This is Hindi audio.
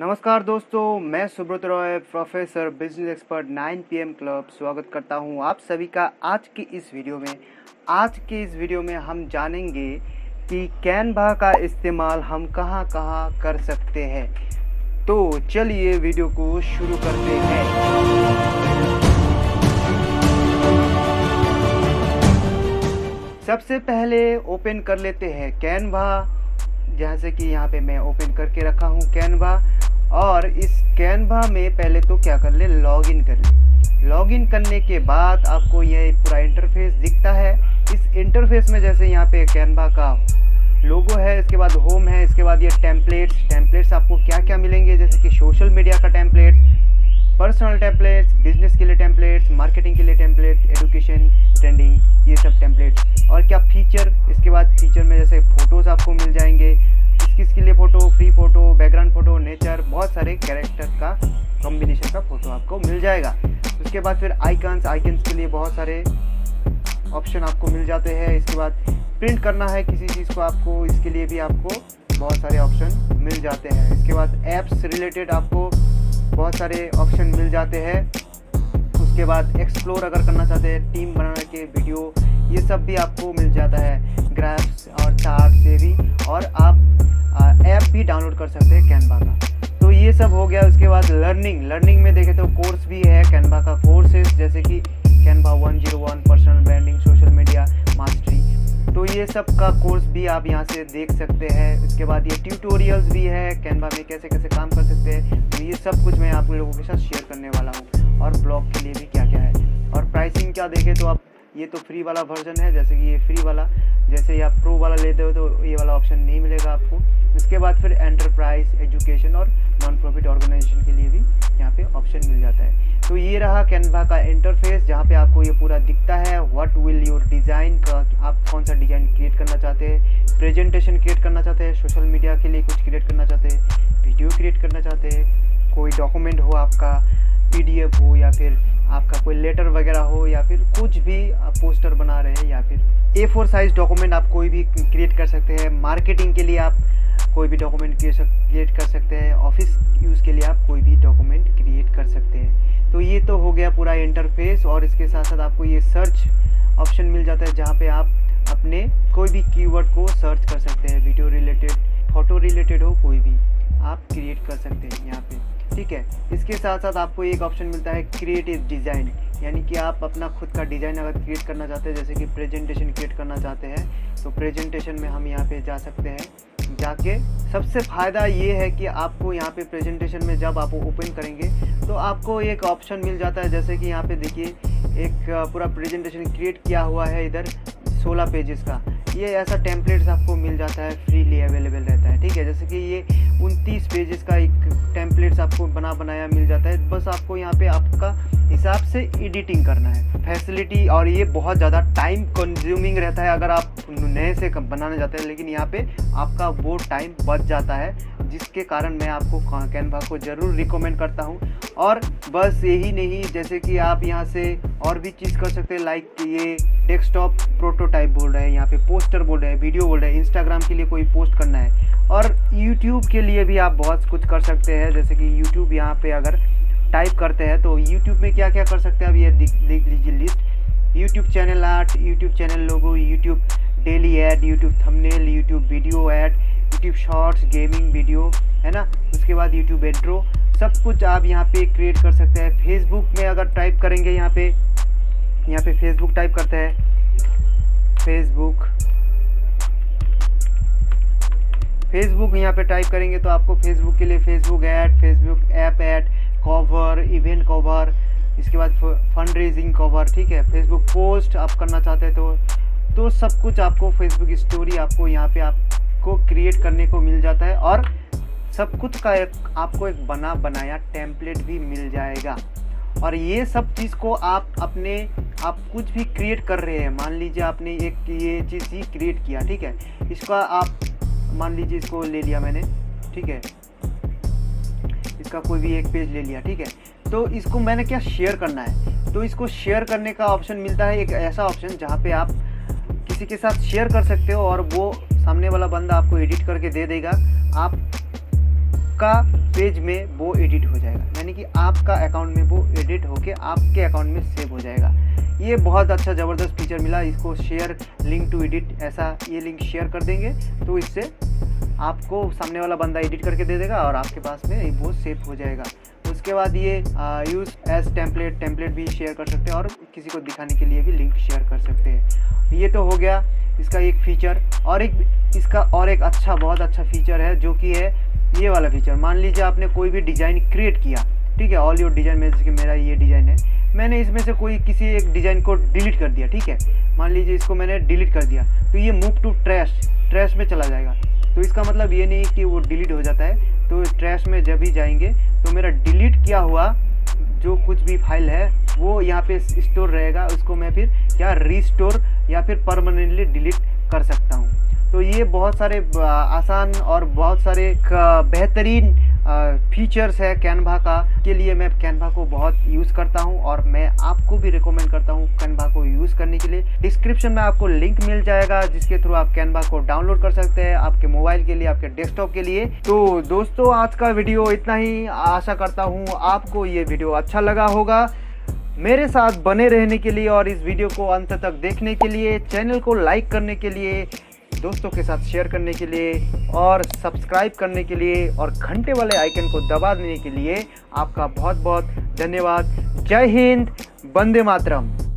नमस्कार दोस्तों, मैं Subrata Roy, professor business expert 9 PM club, स्वागत करता हूं आप सभी का आज की इस वीडियो में। आज के इस वीडियो में हम जानेंगे कि कैनवा का इस्तेमाल हम कहां-कहां कर सकते हैं। तो चलिए वीडियो को शुरू करते हैं। सबसे पहले ओपन कर लेते हैं कैनवा, जैसे कि यहाँ पे मैं ओपन करके रखा हूँ कैनवा। और इस कैनवा में पहले तो क्या कर ले, लॉगिन कर ले। लॉगिन करने के बाद आपको यह पूरा इंटरफेस दिखता है। इस इंटरफेस में जैसे यहाँ पे कैनवा का लोगो है, इसके बाद होम है, इसके बाद ये टेम्पलेट्स आपको क्या क्या मिलेंगे, जैसे कि सोशल मीडिया का टेम्पलेट्स, पर्सनल टेम्पलेट्स, बिजनेस के लिए टेम्पलेट्स, मार्केटिंग के लिए टेम्पलेट, एडुकेशन, ट्रेंडिंग, ये सब टेम्पलेट्स। और क्या फीचर, इसके बाद फीचर में जैसे फ़ोटोज़ आपको मिल जाएंगे, किस लिए photo, free photo, background photo, nature, बहुत सारे कैरेक्टर का कॉम्बिनेशन का फ़ोटो आपको मिल जाएगा। उसके बाद फिर आइकन्स के लिए बहुत सारे ऑप्शन आपको मिल जाते हैं। इसके बाद प्रिंट करना है किसी चीज़ को आपको, इसके लिए भी आपको बहुत सारे ऑप्शन मिल जाते हैं। इसके बाद ऐप्स रिलेटेड आपको बहुत सारे ऑप्शन मिल जाते हैं। उसके बाद एक्सप्लोर अगर करना चाहते हैं, टीम बनाने के वीडियो, ये सब भी आपको मिल जाता है, ग्राफ्स और चार्ट से भी। और आप ऐप भी डाउनलोड कर सकते हैं कैनवा का। तो ये सब हो गया। उसके बाद लर्निंग में देखें तो कोर्स भी है कैनवा का, कोर्सेज जैसे कि Canva 101, personal branding, social media mastery, तो ये सब का कोर्स भी आप यहाँ से देख सकते हैं। इसके बाद ये ट्यूटोरियल्स भी है कैनवा में कैसे कैसे काम कर सकते हैं, तो ये सब कुछ मैं आप लोगों के साथ शेयर करने वाला हूँ। और ब्लॉग के लिए भी क्या क्या है और प्राइसिंग क्या देखें तो आप, ये तो फ्री वाला वर्जन है, जैसे कि ये फ्री वाला, जैसे आप प्रो वाला लेते हो तो ये वाला ऑप्शन नहीं मिलेगा आपको। इसके बाद फिर एंटरप्राइज, एजुकेशन और नॉन प्रॉफिट ऑर्गेनाइजेशन के लिए भी यहाँ पे ऑप्शन मिल जाता है। तो ये रहा कैनवा का इंटरफेस, जहाँ पे आपको ये पूरा दिखता है व्हाट विल योर डिज़ाइन का, आप कौन सा डिज़ाइन क्रिएट करना चाहते हैं, प्रेजेंटेशन क्रिएट करना चाहते हैं, सोशल मीडिया के लिए कुछ क्रिएट करना चाहते हैं, वीडियो क्रिएट करना चाहते हैं, कोई डॉक्यूमेंट हो, आपका PDF हो, या फिर आपका कोई लेटर वगैरह हो, या फिर कुछ भी आप पोस्टर बना रहे हैं, या फिर A4 साइज़ डॉक्यूमेंट आप कोई भी क्रिएट कर सकते हैं। मार्केटिंग के लिए आप कोई भी डॉक्यूमेंट क्रिएट कर सकते हैं, ऑफिस यूज़ के लिए आप कोई भी डॉक्यूमेंट क्रिएट कर सकते हैं। तो ये तो हो गया पूरा इंटरफेस। और इसके साथ साथ आपको ये सर्च ऑप्शन मिल जाता है, जहाँ पर आप अपने कोई भी कीवर्ड को सर्च कर सकते हैं, वीडियो रिलेटेड, फोटो रिलेटेड हो, कोई भी आप क्रिएट कर सकते हैं यहाँ पर, ठीक है। इसके साथ साथ आपको एक ऑप्शन मिलता है क्रिएटिव डिज़ाइन, यानी कि आप अपना खुद का डिज़ाइन अगर क्रिएट करना चाहते हैं, जैसे कि प्रेजेंटेशन क्रिएट करना चाहते हैं, तो प्रेजेंटेशन में हम यहाँ पे जा सकते हैं। जाके सबसे फ़ायदा ये है कि आपको यहाँ पे प्रेजेंटेशन में जब आप ओपन करेंगे तो आपको एक ऑप्शन मिल जाता है, जैसे कि यहाँ पे देखिए एक पूरा प्रेजेंटेशन क्रिएट किया हुआ है इधर 16 पेजेस का। ये ऐसा टेम्पलेट्स आपको मिल जाता है, फ्रीली अवेलेबल रहता है, ठीक है। जैसे कि ये 29 पेजेस का एक टेम्पलेट्स आपको बनाया मिल जाता है, बस आपको यहाँ पे आपका हिसाब से एडिटिंग करना है, फैसिलिटी। और ये बहुत ज़्यादा टाइम कंज्यूमिंग रहता है अगर आप नए से बनाना चाहते हैं, लेकिन यहाँ पे आपका वो टाइम बच जाता है, जिसके कारण मैं आपको कैनवा को ज़रूर रिकमेंड करता हूँ। और बस यही नहीं, जैसे कि आप यहाँ से और भी चीज़ कर सकते हैं, लाइक ये डेस्कटॉप प्रोटोटाइप बोल रहे हैं, यहाँ पे पोस्टर बोल रहे हैं, वीडियो बोल रहे हैं, इंस्टाग्राम के लिए कोई पोस्ट करना है, और यूट्यूब के लिए भी आप बहुत कुछ कर सकते हैं। जैसे कि यूट्यूब यहाँ पे अगर टाइप करते हैं तो यूट्यूब में क्या क्या कर सकते हैं, अब ये देख लीजिए list. YouTube channel art, YouTube channel logo, YouTube daily ad, YouTube thumbnail, YouTube video ad, YouTube shorts, gaming video, है ना। उसके बाद यूट्यूब इंट्रो, सब कुछ आप यहाँ पे क्रिएट कर सकते हैं। फेसबुक में अगर टाइप करेंगे, यहाँ पे फेसबुक टाइप करते हैं, फेसबुक यहाँ पे टाइप करेंगे तो आपको फेसबुक के लिए Facebook ad, Facebook app ad, cover, event cover, इसके बाद फंड रेजिंग कवर, ठीक है। फेसबुक पोस्ट आप करना चाहते हैं तो सब कुछ आपको फेसबुक स्टोरी आपको यहाँ पे आपको क्रिएट करने को मिल जाता है। और सब कुछ का आपको एक बनाया टेम्पलेट भी मिल जाएगा। और ये सब चीज़ को आप अपने आप कुछ भी क्रिएट कर रहे हैं, मान लीजिए आपने एक ये चीज़ ही क्रिएट किया, ठीक है। इसका आप मान लीजिए इसको ले लिया मैंने, ठीक है, इसका कोई भी एक पेज ले लिया, ठीक है। तो इसको मैंने क्या शेयर करना है, तो इसको शेयर करने का ऑप्शन मिलता है, एक ऐसा ऑप्शन जहाँ पे आप किसी के साथ शेयर कर सकते हो और वो सामने वाला बंदा आपको एडिट करके दे देगा, आप आपका पेज में वो एडिट हो जाएगा, यानी कि आपका अकाउंट में वो एडिट होके आपके अकाउंट में सेव हो जाएगा। ये बहुत अच्छा ज़बरदस्त फीचर मिला। इसको शेयर लिंक टू एडिट, ऐसा ये लिंक शेयर कर देंगे तो इससे आपको सामने वाला बंदा एडिट करके दे देगा और आपके पास में वो सेव हो जाएगा। उसके बाद ये यूज़ एज टेम्पलेट, टेम्पलेट भी शेयर कर सकते हैं और किसी को दिखाने के लिए भी लिंक शेयर कर सकते हैं। ये तो हो गया इसका एक फीचर। और एक इसका और एक अच्छा, बहुत अच्छा फीचर है जो कि है ये वाला फीचर। मान लीजिए आपने कोई भी डिज़ाइन क्रिएट किया, ठीक है, ऑल योर डिज़ाइन में, जैसे कि मेरा ये डिज़ाइन है, मैंने इसमें से कोई किसी एक डिज़ाइन को डिलीट कर दिया, ठीक है, मान लीजिए इसको मैंने डिलीट कर दिया तो ये मूव टू ट्रैश, ट्रैश में चला जाएगा। तो इसका मतलब ये नहीं कि वो डिलीट हो जाता है, तो ट्रैश में जब ही जाएंगे तो मेरा डिलीट किया हुआ जो कुछ भी फाइल है वो यहाँ पे स्टोर रहेगा, उसको मैं फिर या रीस्टोर या फिर परमानेंटली डिलीट कर सकता हूँ। तो ये बहुत सारे आसान और बहुत सारे बेहतरीन फीचर्स है कैनवा का। के लिए मैं कैनवा को बहुत यूज़ करता हूँ और मैं आपको भी रिकमेंड करता हूँ कैनवा को यूज़ करने के लिए। डिस्क्रिप्शन में आपको लिंक मिल जाएगा जिसके थ्रू आप कैनवा को डाउनलोड कर सकते हैं आपके मोबाइल के लिए, आपके डेस्कटॉप के लिए। तो दोस्तों आज का वीडियो इतना ही, आशा करता हूँ आपको ये वीडियो अच्छा लगा होगा। मेरे साथ बने रहने के लिए और इस वीडियो को अंत तक देखने के लिए, चैनल को लाइक करने के लिए, दोस्तों के साथ शेयर करने के लिए और सब्सक्राइब करने के लिए और घंटे वाले आइकन को दबा देने के लिए आपका बहुत बहुत धन्यवाद। जय हिंद, वंदे मातरम।